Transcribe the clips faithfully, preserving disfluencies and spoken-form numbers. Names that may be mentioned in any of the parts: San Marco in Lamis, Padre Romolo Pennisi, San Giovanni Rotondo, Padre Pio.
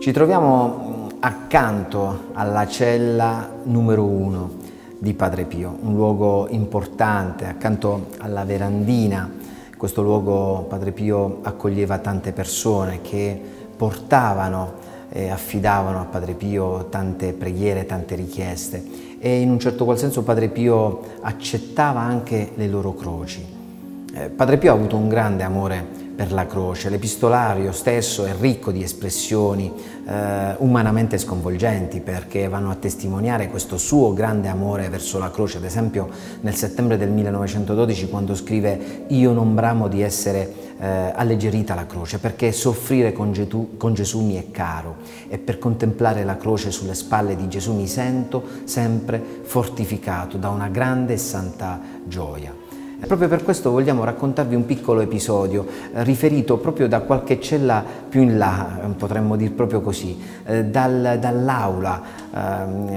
Ci troviamo accanto alla cella numero uno di Padre Pio, un luogo importante, accanto alla verandina. Questo luogo Padre Pio accoglieva tante persone che portavano e affidavano a Padre Pio tante preghiere, tante richieste, e in un certo qual senso Padre Pio accettava anche le loro croci. Eh, Padre Pio ha avuto un grande amore per la croce. L'epistolario stesso è ricco di espressioni eh, umanamente sconvolgenti, perché vanno a testimoniare questo suo grande amore verso la croce. Ad esempio nel settembre del millenovecentododici, quando scrive: «Io non bramo di essere Eh, alleggerita la croce, perché soffrire con, Getu, con Gesù mi è caro, e per contemplare la croce sulle spalle di Gesù mi sento sempre fortificato da una grande e santa gioia». E proprio per questo vogliamo raccontarvi un piccolo episodio eh, riferito proprio da qualche cella più in là, potremmo dire proprio così, eh, dal, dall'aula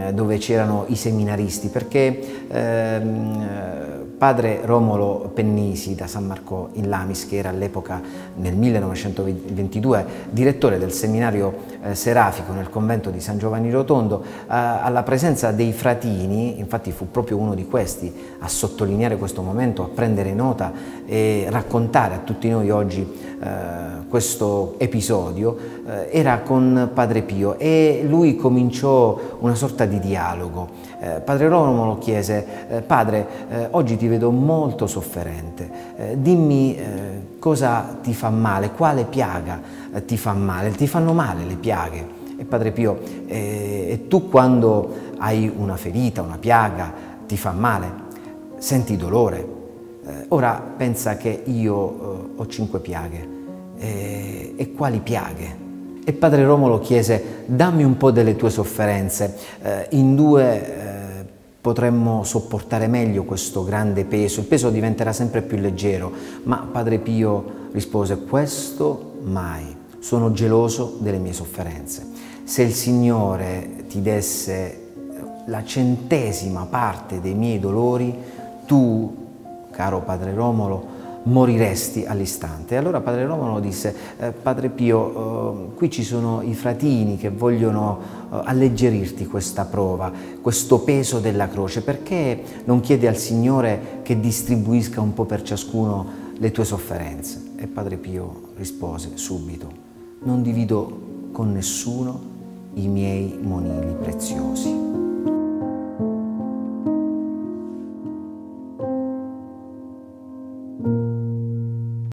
eh, dove c'erano i seminaristi, perché eh, Padre Romolo Pennisi da San Marco in Lamis, che era all'epoca, nel millenovecentoventidue, direttore del seminario eh, serafico nel convento di San Giovanni Rotondo, eh, alla presenza dei fratini, infatti fu proprio uno di questi a sottolineare questo momento, a prendere nota e raccontare a tutti noi oggi eh, questo episodio, eh, era con Padre Pio, e lui cominciò una sorta di dialogo. Eh, padre Romolo chiese: eh, «Padre, eh, oggi ti vedo molto sofferente, eh, dimmi eh, cosa ti fa male, quale piaga eh, ti fa male, ti fanno male le piaghe». E Padre Pio: eh, «E tu quando hai una ferita, una piaga, ti fa male? Senti dolore? Eh, ora pensa che io eh, ho cinque piaghe, eh, e quali piaghe?» E Padre Romolo chiese: «Dammi un po' delle tue sofferenze, eh, in due eh, potremmo sopportare meglio questo grande peso, il peso diventerà sempre più leggero». Ma Padre Pio rispose: «Questo mai, sono geloso delle mie sofferenze. Se il Signore ti desse la centesima parte dei miei dolori, tu, caro Padre Romolo, moriresti all'istante». E allora Padre Romolo disse: eh, «Padre Pio, eh, qui ci sono i fratini che vogliono eh, alleggerirti questa prova, questo peso della croce. Perché non chiedi al Signore che distribuisca un po' per ciascuno le tue sofferenze?» E Padre Pio rispose subito: «Non divido con nessuno i miei monili preziosi».